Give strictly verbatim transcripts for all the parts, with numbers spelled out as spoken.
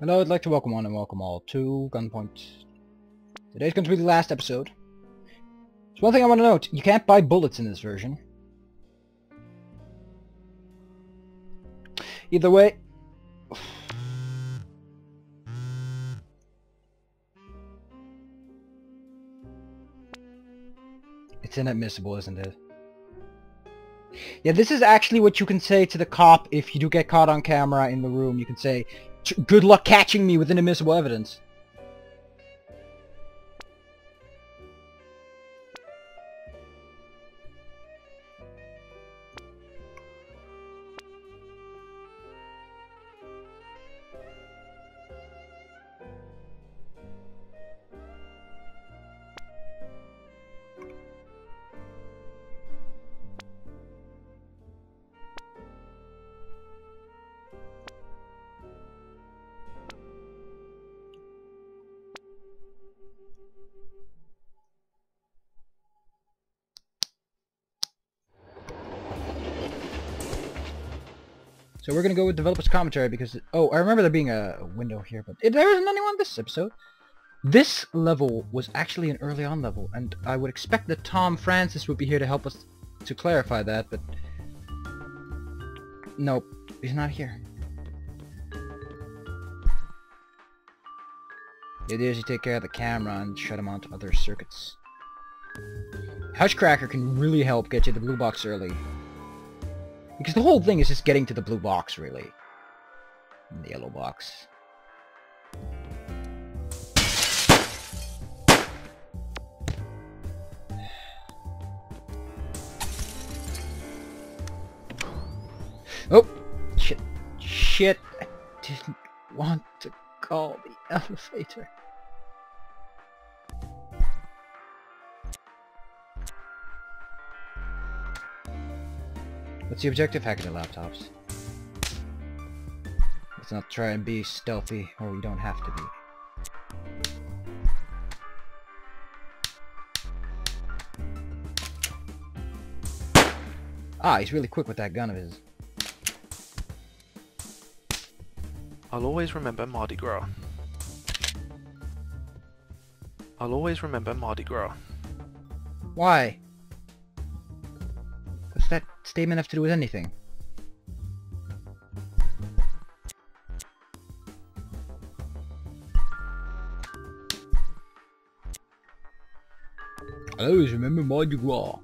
Hello, I'd like to welcome one and welcome all to Gunpoint. Today's going to be the last episode. There's one thing I want to note, you can't buy bullets in this version. Either way... It's inadmissible, isn't it? Yeah, this is actually what you can say to the cop if you do get caught on camera in the room. You can say, "Good luck catching me with inadmissible evidence." So we're going to go with developer's commentary because... It, oh, I remember there being a window here, but it, there isn't anyone this episode. This level was actually an early on level, and I would expect that Tom Francis would be here to help us to clarify that, but... Nope, he's not here. The idea is you take care of the camera and shut him onto other circuits. Hushcracker can really help get you the blue box early. Because the whole thing is just getting to the blue box, really. And the yellow box. Oh! Shit. Shit. I didn't want to call the elevator. What's the objective? Hacking the laptops. Let's not try and be stealthy, or we don't have to be. Ah, he's really quick with that gun of his. I'll always remember Mardi Gras. I'll always remember Mardi Gras. Why? Statement have to do with anything. I always remember Mardi Gras.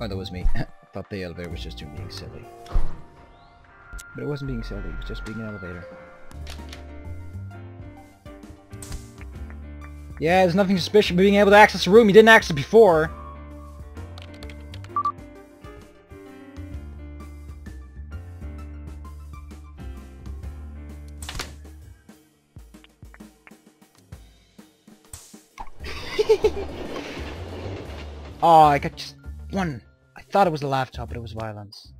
Oh, that was me. Thought the elevator was just being silly. But it wasn't being silly, it was just being an elevator. Yeah, there's nothing suspicious being able to access a room you didn't access it before! Oh, I got just one. I thought it was the laptop, but it was violence.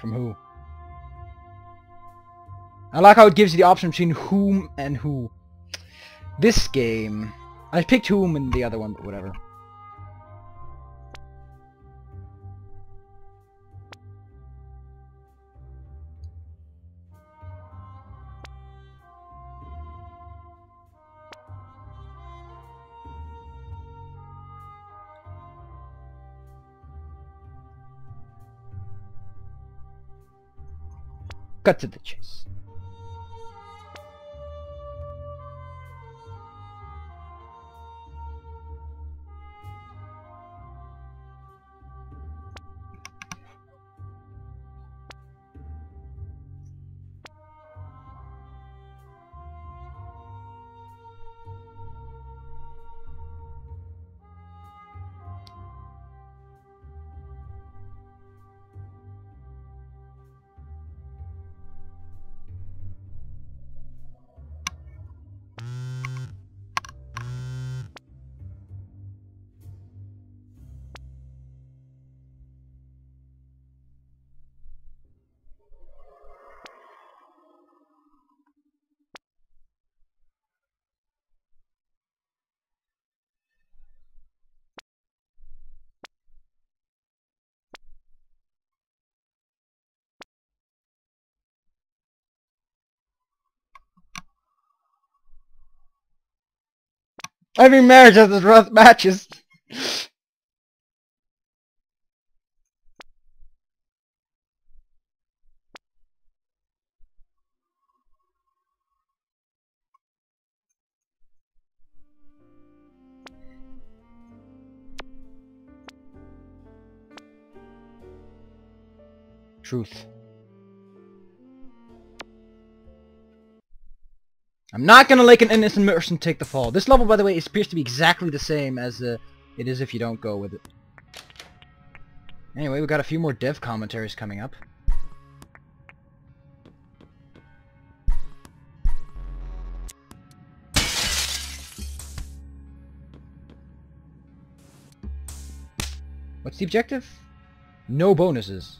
From who? I like how it gives you the option between whom and who. This game... I picked whom and the other one, but whatever. Cut to the chase. Every marriage has its rough matches. Truth. I'm not gonna let an innocent person take the fall. This level, by the way, appears to be exactly the same as uh, it is if you don't go with it. Anyway, we got a few more dev commentaries coming up. What's the objective? No bonuses.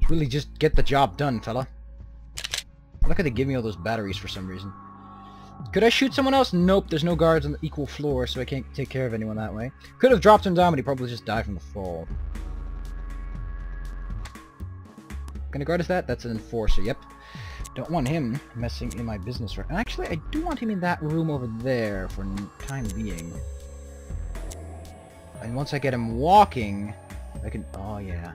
It's really just get the job done, fella. I like how they give me all those batteries for some reason. Could I shoot someone else? Nope, there's no guards on the equal floor, so I can't take care of anyone that way. Could have dropped him down, but he probably just died from the fall. What kind of guard is that? That's an enforcer, yep. Don't want him messing in my business right now. Actually, I do want him in that room over there for the time being. And once I get him walking, I can... oh yeah.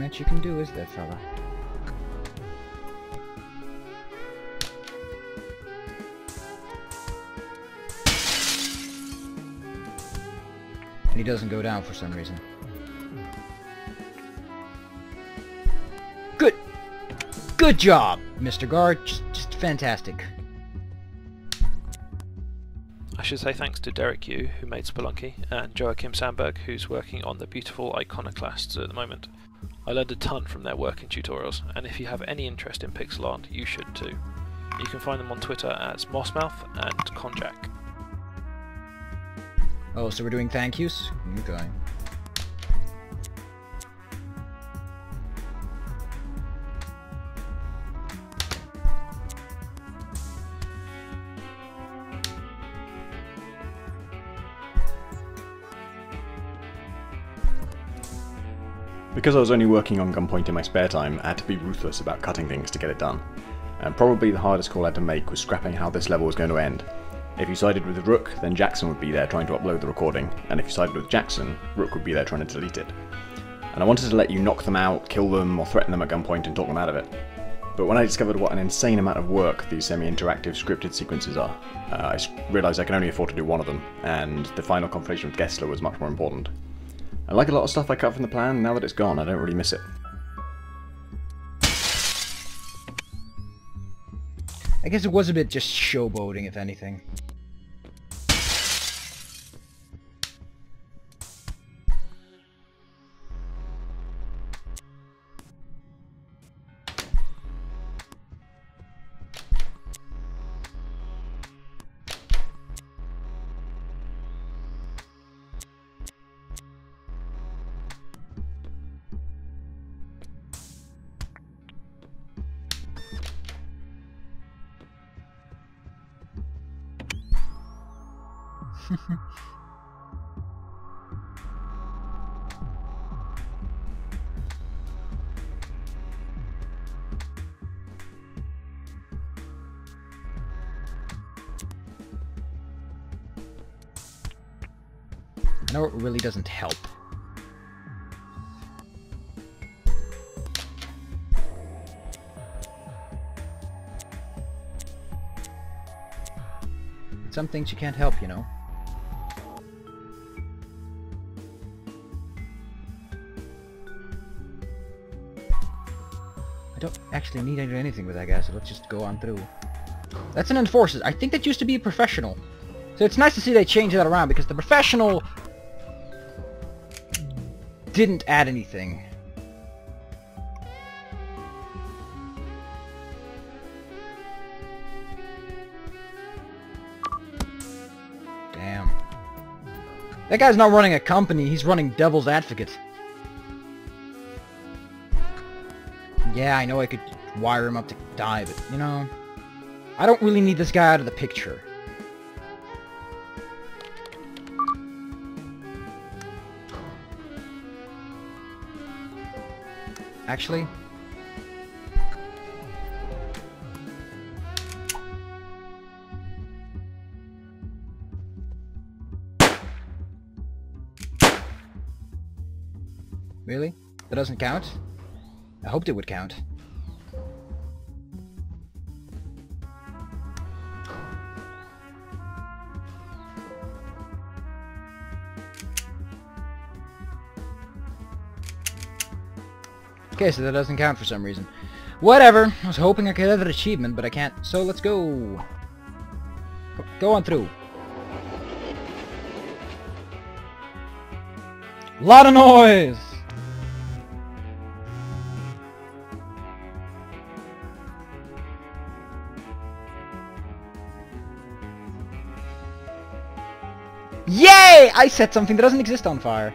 That you can do is that fella. And he doesn't go down for some reason. Good! Good job, Mister Guard. Just, just fantastic. I should say thanks to Derek Yu, who made Spelunky, and Joachim Sandberg, who's working on the beautiful Iconoclasts at the moment. I learned a ton from their work in tutorials, and if you have any interest in pixel art, you should too. You can find them on Twitter as mossmouth and konjac. Oh, so we're doing thank yous? Okay. Because I was only working on Gunpoint in my spare time, I had to be ruthless about cutting things to get it done. And probably the hardest call I had to make was scrapping how this level was going to end. If you sided with Rook, then Jackson would be there trying to upload the recording, and if you sided with Jackson, Rook would be there trying to delete it. And I wanted to let you knock them out, kill them, or threaten them at gunpoint and talk them out of it. But when I discovered what an insane amount of work these semi-interactive scripted sequences are, uh, I realised I can only afford to do one of them, and the final confrontation with Gessler was much more important. I like a lot of stuff I cut from the plan, now that it's gone I don't really miss it. I guess it was a bit just showboating if anything. No, it really doesn't help. Some things you can't help, you know. I don't actually need to do anything with that guy, so let's just go on through. That's an enforcer. I think that used to be a professional. So it's nice to see they change that around, because the professional didn't add anything. Damn. That guy's not running a company, he's running Devil's Advocate. Yeah, I know I could wire him up to die, but, you know... I don't really need this guy out of the picture. Actually... Really? That doesn't count? I hoped it would count. Okay, so that doesn't count for some reason. Whatever! I was hoping I could have an achievement, but I can't, so let's go! Go on through. Lot of noise! Yay! I set something that doesn't exist on fire.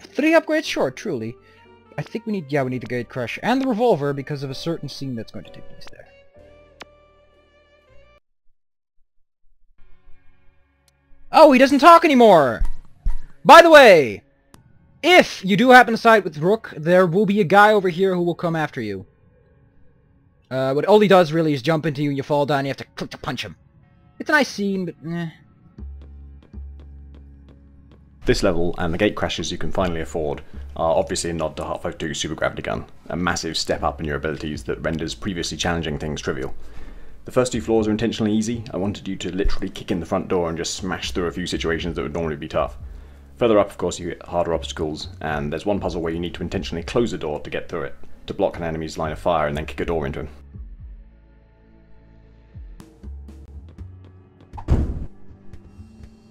Three upgrades short, truly. I think we need, yeah, we need the Gate Crush and the Revolver because of a certain scene that's going to take place there. Oh, he doesn't talk anymore! By the way, if you do happen to side with Rook, there will be a guy over here who will come after you. Uh, what all he does really is jump into you and you fall down and you have to click to punch him. It's a nice scene, but eh. This level, and the gate crashes you can finally afford, are obviously a nod to Half-Life two Super Gravity Gun, a massive step up in your abilities that renders previously challenging things trivial. The first two floors are intentionally easy. I wanted you to literally kick in the front door and just smash through a few situations that would normally be tough. Further up, of course, you hit harder obstacles, and there's one puzzle where you need to intentionally close a door to get through it, to block an enemy's line of fire and then kick a door into him.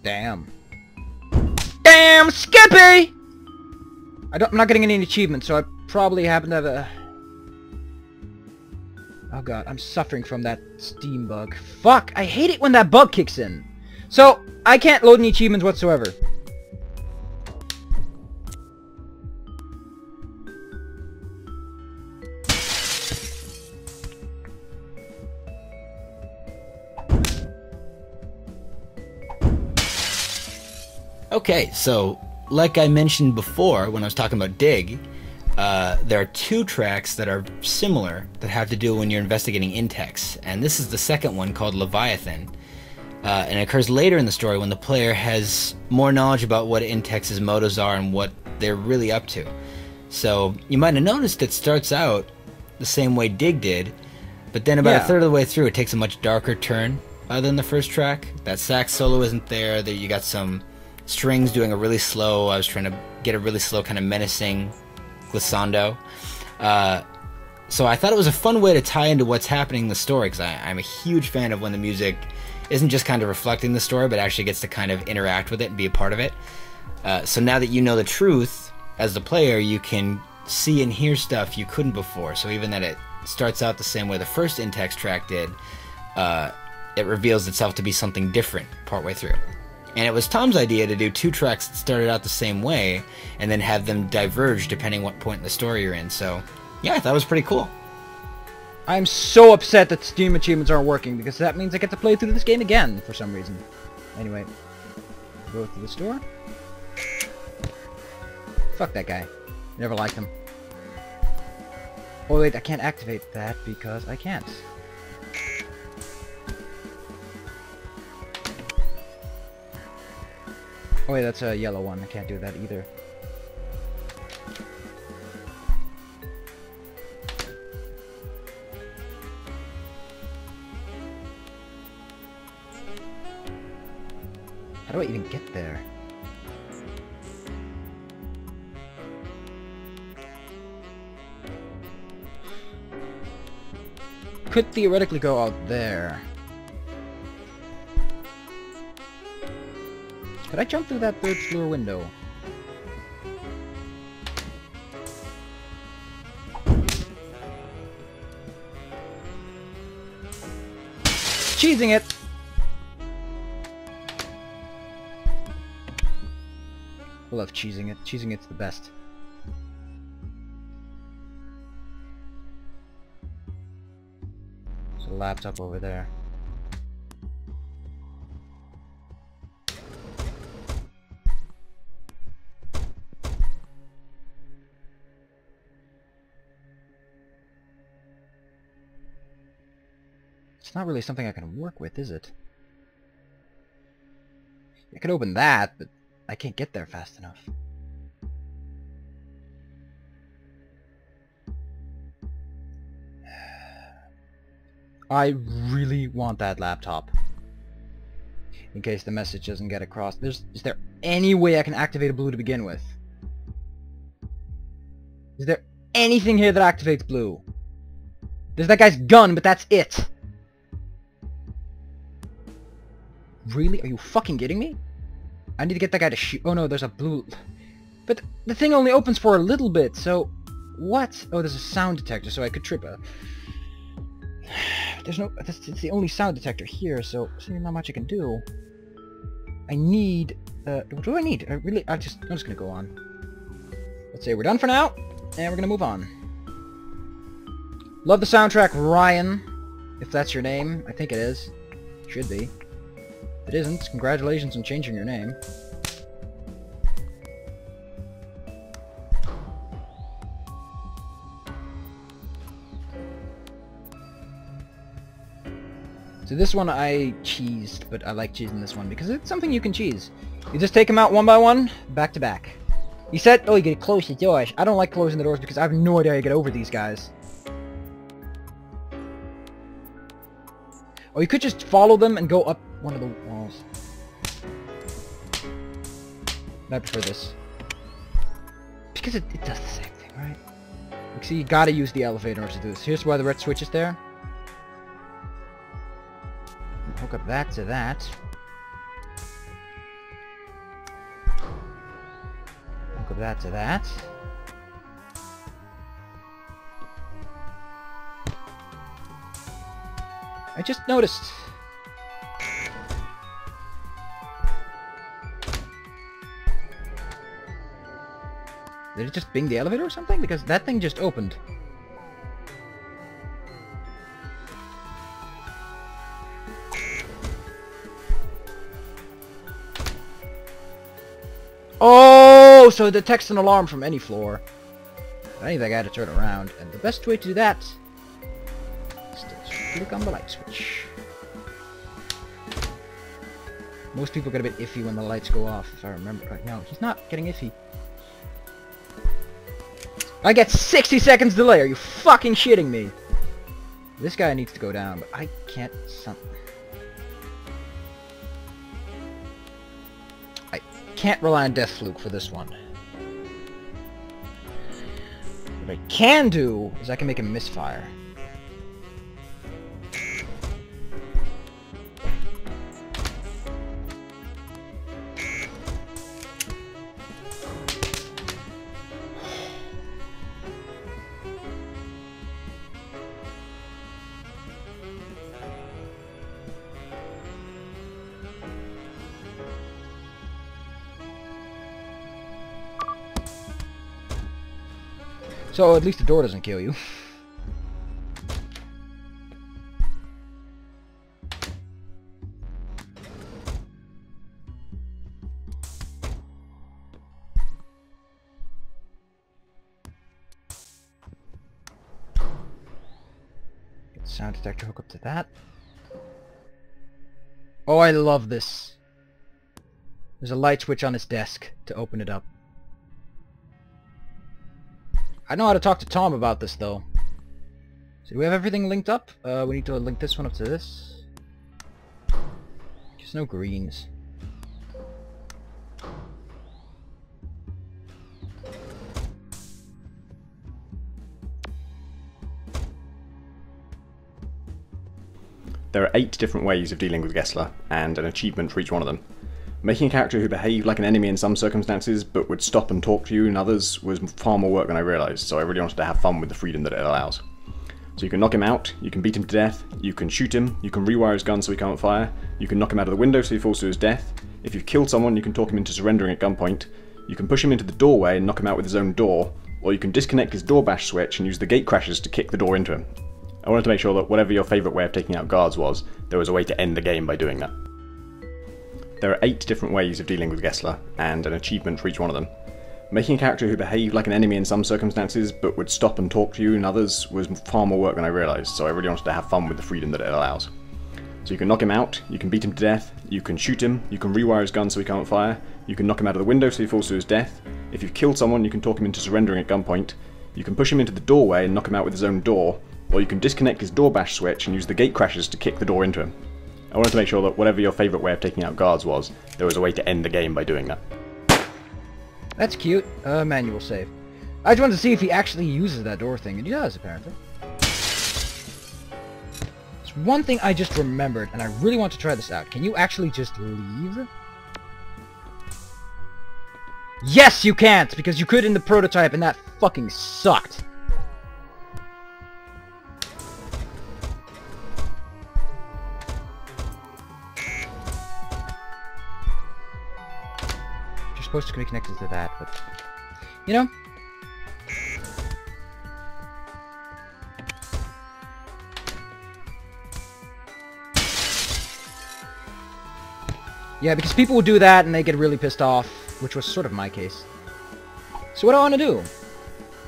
Damn. Damn Skippy! I don't, I'm not getting any achievements, so I probably happen to have a... Oh god, I'm suffering from that Steam bug. Fuck, I hate it when that bug kicks in. So, I can't load any achievements whatsoever. Okay, so, like I mentioned before, when I was talking about Dig, uh, there are two tracks that are similar that have to do when you're investigating Intex, and this is the second one called Leviathan, uh, and it occurs later in the story when the player has more knowledge about what Intex's motives are and what they're really up to. So, you might have noticed it starts out the same way Dig did, but then about yeah. a third of the way through it takes a much darker turn uh, than the first track. That sax solo isn't there, that you got some... strings doing a really slow, I was trying to get a really slow kind of menacing glissando. Uh, so I thought it was a fun way to tie into what's happening in the story, because I'm a huge fan of when the music isn't just kind of reflecting the story, but actually gets to kind of interact with it and be a part of it. Uh, so now that you know the truth, as the player, you can see and hear stuff you couldn't before. So even that it starts out the same way the first Intex track did, uh, it reveals itself to be something different partway through. And it was Tom's idea to do two tracks that started out the same way and then have them diverge depending what point in the story you're in. So, yeah, I thought it was pretty cool. I'm so upset that Steam achievements aren't working because that means I get to play through this game again for some reason. Anyway, go through this door. Fuck that guy. Never liked him. Oh, wait, I can't activate that because I can't. Oh wait, that's a yellow one. I can't do that either. I even get there? Could theoretically go out there. Could I jump through that third floor window? Cheesing it! I love cheesing it. Cheesing it's the best. There's a laptop over there. It's not really something I can work with, is it? I could open that, but I can't get there fast enough. I really want that laptop. In case the message doesn't get across. There's, is there any way I can activate a blue to begin with? Is there anything here that activates blue? There's that guy's gun, but that's it. Really? Are you fucking kidding me? I need to get that guy to shoot. Oh no, there's a blue... But the thing only opens for a little bit, so... What? Oh, there's a sound detector, so I could trip a... There's no... That's, it's the only sound detector here, so... so not much I can do. I need... Uh, what do I need? I really... I just, I'm just gonna go on. Let's say we're done for now, and we're gonna move on. Love the soundtrack, Ryan. If that's your name. I think it is. Should be. If it isn't, congratulations on changing your name. So this one I cheesed, but I like cheesing this one because it's something you can cheese. You just take them out one by one, back to back. You said, oh, you gotta close the doors. I don't like closing the doors because I have no idea how you get over these guys. Or you could just follow them and go up one of the walls. I prefer this. Because it, it does the same thing, right? Like, see, you gotta use the elevator in order to do this. Here's why the red switch is there. Hook up that to that. Hook up that to that. I just noticed. Did it just bing the elevator or something? Because that thing just opened. Oh, so it detects an alarm from any floor. I think I gotta turn around, and the best way to do that is to click on the light switch. Most people get a bit iffy when the lights go off, if I remember right now. He's not getting iffy. I get sixty seconds delay, are you fucking shitting me? This guy needs to go down, but I can't something. I can't rely on Deathfluke for this one. What I can do is I can make him misfire. So at least the door doesn't kill you. Get sound detector hook up to that. Oh, I love this. There's a light switch on his desk to open it up. I know how to talk to Tom about this, though. So we have everything linked up. Uh, we need to link this one up to this. There's no greens. There are eight different ways of dealing with Gessler, and an achievement for each one of them. Making a character who behaved like an enemy in some circumstances, but would stop and talk to you in others, was far more work than I realised, so I really wanted to have fun with the freedom that it allows. So you can knock him out, you can beat him to death, you can shoot him, you can rewire his gun so he can't fire, you can knock him out of the window so he falls to his death, if you've killed someone you can talk him into surrendering at gunpoint, you can push him into the doorway and knock him out with his own door, or you can disconnect his door bash switch and use the gate crashes to kick the door into him. I wanted to make sure that whatever your favourite way of taking out guards was, there was a way to end the game by doing that. There are eight different ways of dealing with Gessler, and an achievement for each one of them. Making a character who behaved like an enemy in some circumstances, but would stop and talk to you in others, was far more work than I realised, so I really wanted to have fun with the freedom that it allows. So you can knock him out, you can beat him to death, you can shoot him, you can rewire his gun so he can't fire, you can knock him out of the window so he falls to his death, if you've killed someone you can talk him into surrendering at gunpoint, you can push him into the doorway and knock him out with his own door, or you can disconnect his door bash switch and use the gate crashes to kick the door into him. I wanted to make sure that whatever your favourite way of taking out guards was, there was a way to end the game by doing that. That's cute. Uh, manual save. I just wanted to see if he actually uses that door thing, and he does, apparently. There's one thing I just remembered, and I really want to try this out. Can you actually just leave? Yes, you can't, because you could in the prototype, and that fucking sucked. Supposed to be connected to that, but you know, yeah, because people will do that and they get really pissed off, which was sort of my case. So what do I want to do?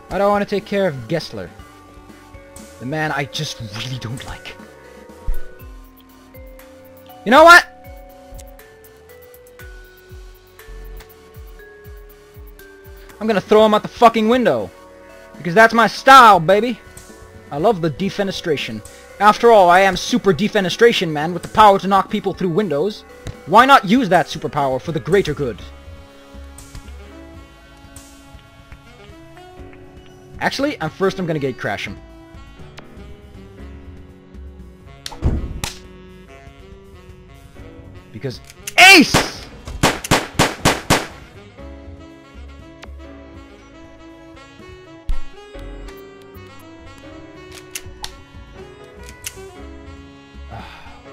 I don't want to take care of Gessler, the man I just really don't like. You know what? I'm gonna throw him out the fucking window. Because that's my style, baby. I love the defenestration. After all, I am super defenestration man with the power to knock people through windows. Why not use that superpower for the greater good? Actually, I'm first I'm gonna gate crash him. Because ACE!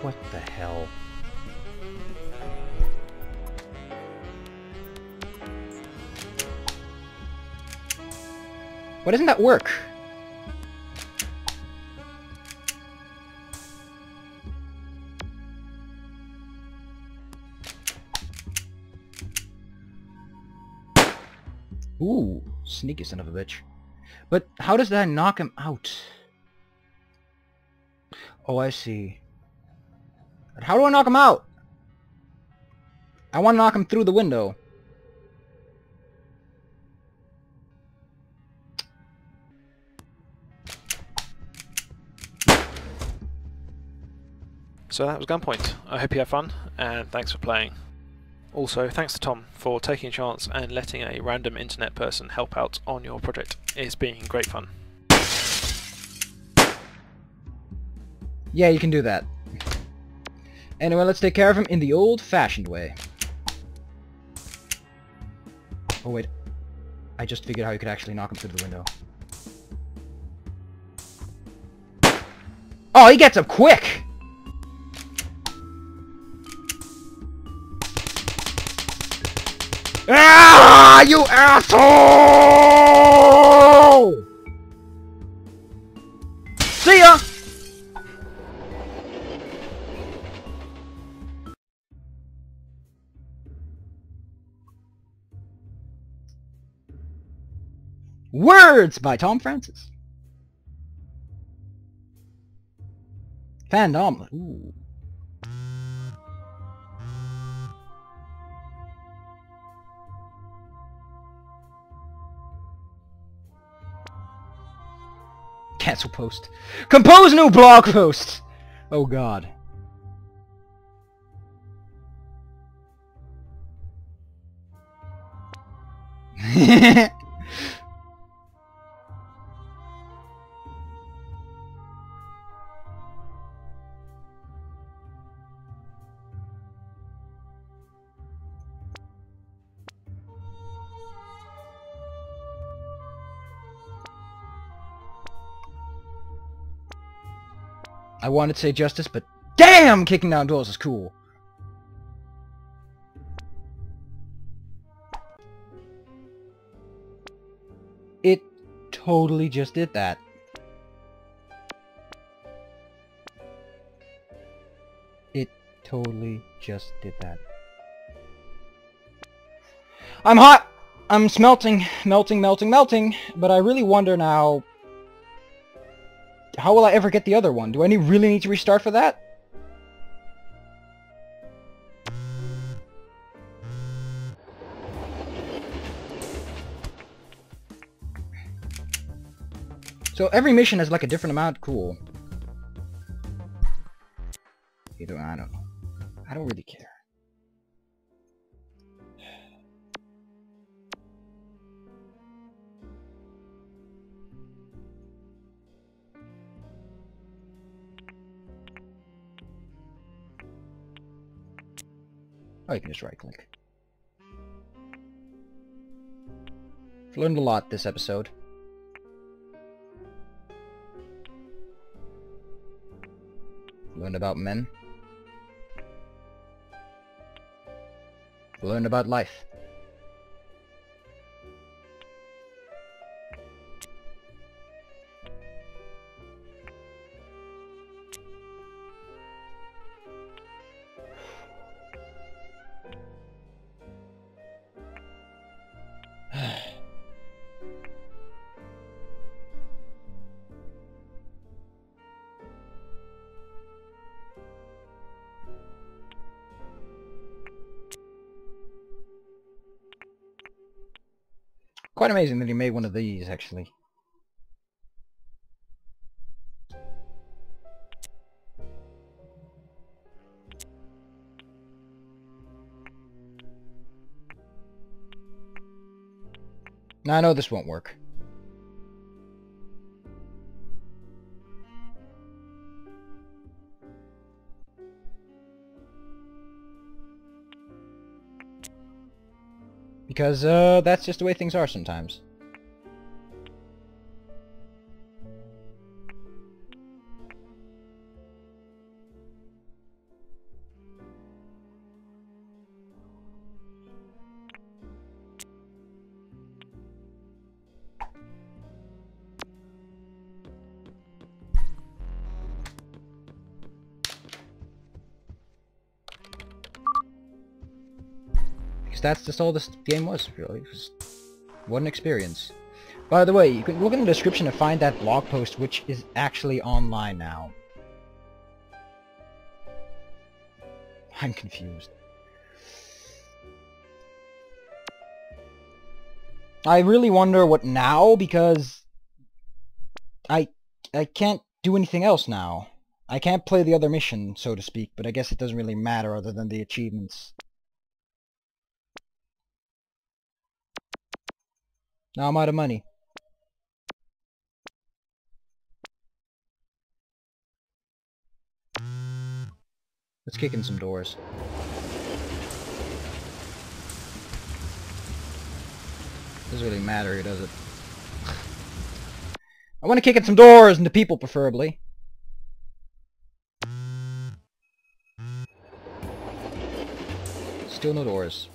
What the hell? Why doesn't that work? Ooh, sneaky son of a bitch. But how does that knock him out? Oh, I see. How do I knock him out? I want to knock him through the window. So that was Gunpoint. I hope you had fun, and thanks for playing. Also, thanks to Tom for taking a chance and letting a random internet person help out on your project. It's been great fun. Yeah, you can do that. Anyway, let's take care of him in the old-fashioned way. Oh wait, I just figured how you could actually knock him through the window. Oh, he gets up quick! Ah, you asshole! See ya! Words by Tom Francis. Phenomenal. Ooh. Cancel post. Compose new blog post. Oh God. I wanted to say justice, but damn, kicking down doors is cool. It totally just did that. It totally just did that. I'm hot! I'm smelting, melting, melting, melting, but I really wonder now, how will I ever get the other one? Do I need, really need to restart for that? So every mission has like a different amount. Cool. Either I don't know. I don't really care. Oh, you can just right-click. I've learned a lot this episode. Learned about men. Learned about life. Quite amazing that he made one of these, actually. Now I know this won't work. Because, uh, that's just the way things are sometimes. That's just all this game was, really. It was what an experience. By the way, you can look in the description and find that blog post, which is actually online now. I'm confused. I really wonder what now, because I I can't do anything else now. I can't play the other mission, so to speak, but I guess it doesn't really matter other than the achievements. Now I'm out of money. Let's kick in some doors. Doesn't really matter here, does it? I want to kick in some doors and the people, preferably. Still no doors.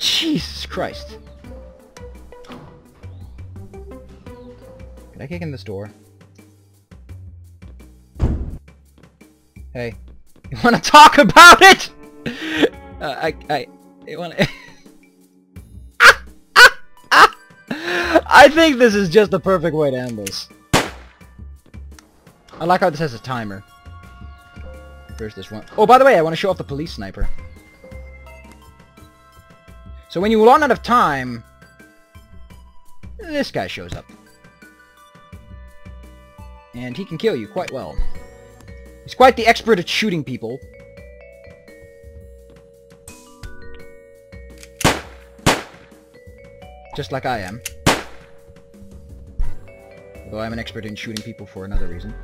Jesus Christ! Can I kick in this door? Hey, you want to talk about it? Uh, I, I, I want to. ah, ah, ah. I think this is just the perfect way to end this. I like how this has a timer. First, this one. Oh, by the way, I want to show off the police sniper. So when you run out of time, this guy shows up. And he can kill you quite well. He's quite the expert at shooting people. Just like I am. Although I'm an expert in shooting people for another reason.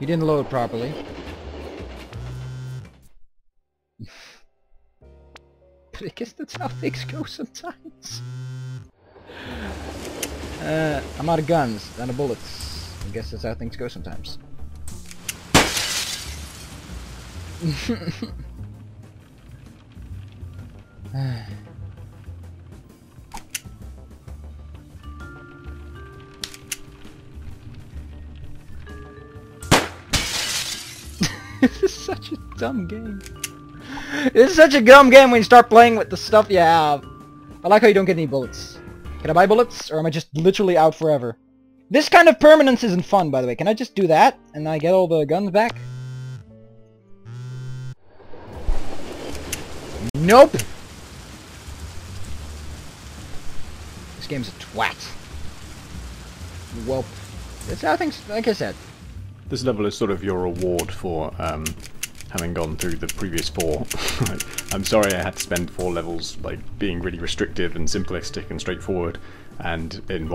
He didn't load properly. But I guess that's how things go sometimes. Uh, I'm out of guns, out of bullets. I guess that's how things go sometimes. This is such a dumb game. This is such a dumb game when you start playing with the stuff you have. I like how you don't get any bullets. Can I buy bullets, or am I just literally out forever? This kind of permanence isn't fun, by the way. Can I just do that, and I get all the guns back? Nope! This game's a twat. Welp. That's how things, like I said. This level is sort of your reward for um, having gone through the previous four. I'm sorry I had to spend four levels like being really restrictive and simplistic and straightforward, and in